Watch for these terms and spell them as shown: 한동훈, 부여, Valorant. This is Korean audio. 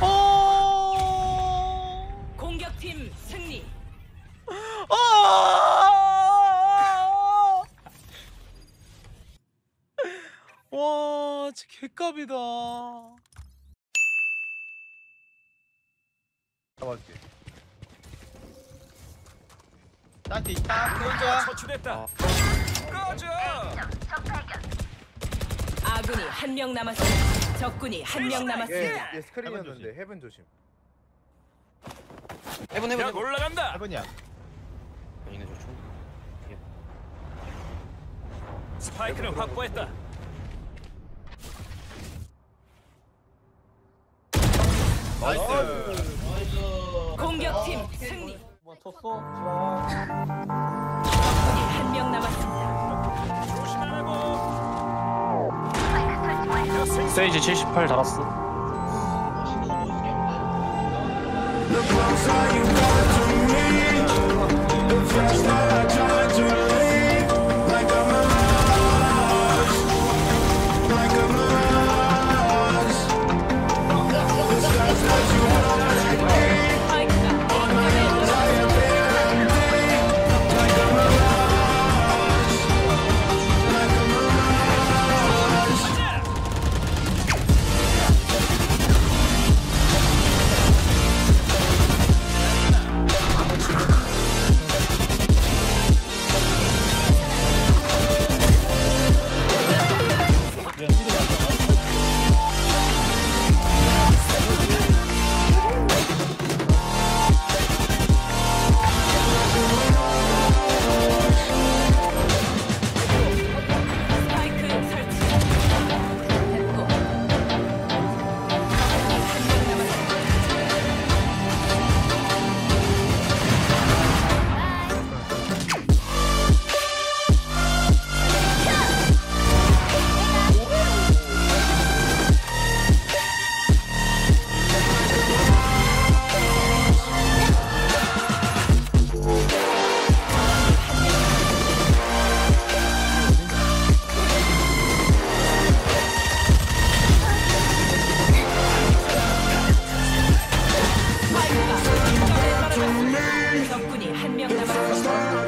어! 공격팀 승리. 어! 와 진짜 개값이다. 잡아줄게. 나한테 있다. 끌어줘. 처치됐다. 끌어줘. 아군이 한 명 남았습니다. 적군이 한 명 남았습니다. 얘 스크린이었는데 헤븐 조심. 헤븐. 야 올라간다. 헤븐이야. 얘네 좋죠. 스파이크를 확보했다. 나이스. 공격팀 승리. 쳤어. 한명 남았습니다. 조심하라고. 스테이지 78 달았어. 적군이 한명 남았습니다.